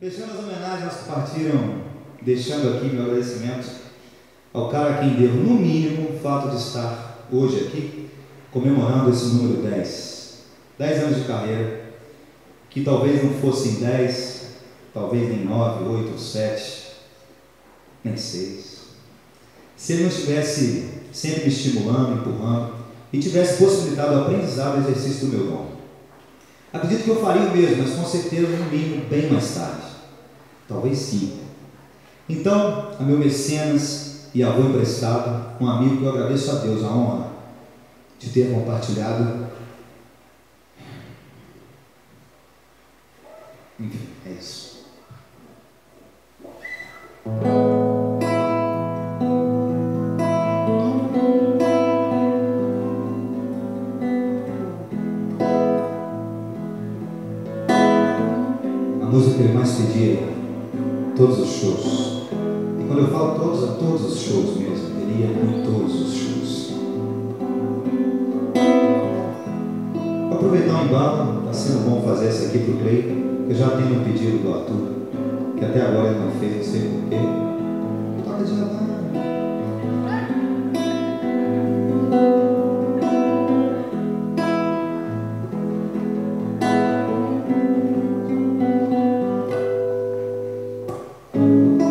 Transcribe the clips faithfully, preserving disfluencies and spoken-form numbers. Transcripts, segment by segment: Fechando as homenagens que partiram, deixando aqui meu agradecimento ao cara a quem devo, no mínimo, o fato de estar hoje aqui comemorando esse número dez. dez anos de carreira, que talvez não fossem dez, talvez nem nove, oito, ou sete, nem seis. Se ele não estivesse sempre me estimulando, empurrando, e tivesse possibilitado o aprendizado e exercício do meu dom. Acredito que eu faria o mesmo, mas com certeza no mínimo bem mais tarde. Talvez sim. Então, a meu mecenas e avô emprestado, um amigo que eu agradeço a Deus a honra de ter compartilhado. Enfim, é isso. Que ele mais pedia todos os shows, e quando eu falo todos, a todos os shows mesmo, ele ia em todos os shows. Aproveitar o embalo, está sendo bom fazer isso aqui para o Clay. Eu já tenho um pedido do Arthur, que até agora ele não fez, não sei porquê. Não toca de nada.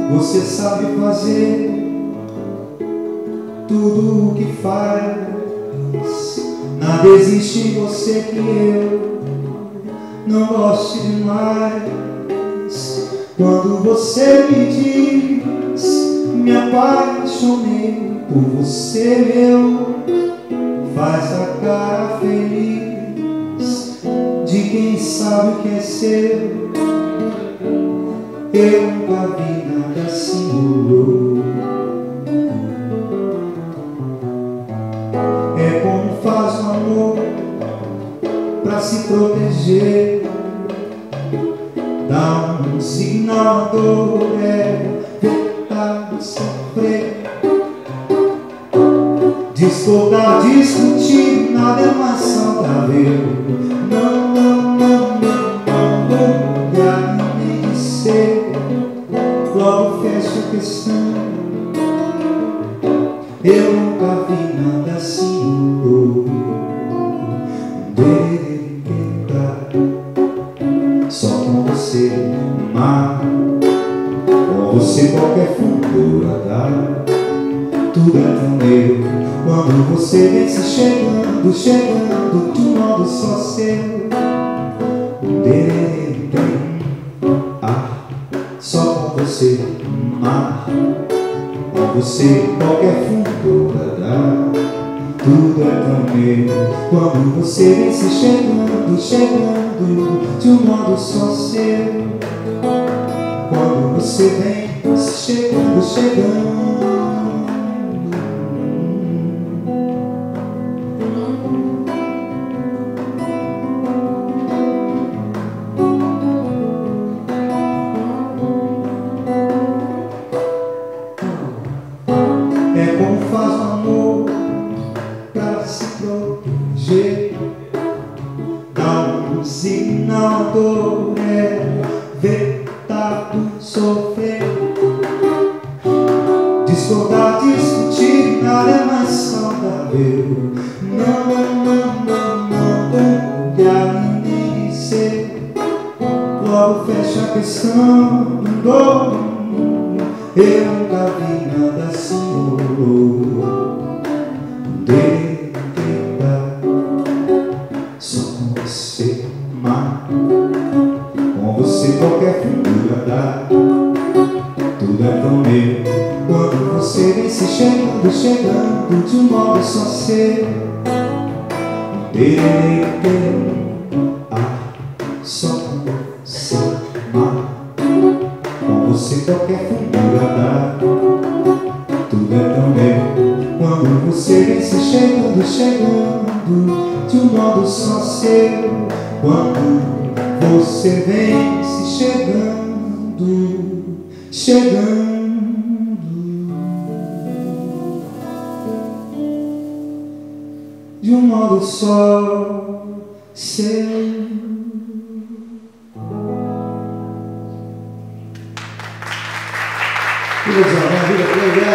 Você sabe fazer tudo o que faz. Nada existe em você que eu não goste demais. Quando você me diz, me apaixonei por você, meu, faz a cara feliz de quem sabe o que é seu. Eu nunca vi nada assim, mudou. É como faz o amor pra se proteger. Dá um sinal à dor, é tentar sofrer. Discordar, discutir, nada é mais saudável. Não, não, não, não, não, não, não. Logo fecho a questão. Eu nunca vi nada assim. Deitar só com você no mar, com você qualquer futuro dá. Tudo é tão meu. Quando você vem se chegando, chegando de um modo só seu. Deitar só com você no mar, com você qualquer fundo pra dar. Tudo é tão meu. Quando você vem se chegando, chegando de um modo só seu. Quando você vem se chegando, chegando. Sinal dor é ver tato sofrer. Discordar, discutir, nada é mais saudável. Não, não, não, não, não, olhar e nem ser. Logo fecha a questão, dor. Eu nunca vi nada assim, dor. Com você qualquer figura dá. Tudo é tão meu. Quando você vem se chegando, chegando de um modo só seu. Deitar só com você mar, com você qualquer figura dá. Tudo é tão meu. Quando você vem se chegando, chegando de um modo só seu. Quando você vem se chegando, chegando de um modo só seu. He looks like, man, he looks like,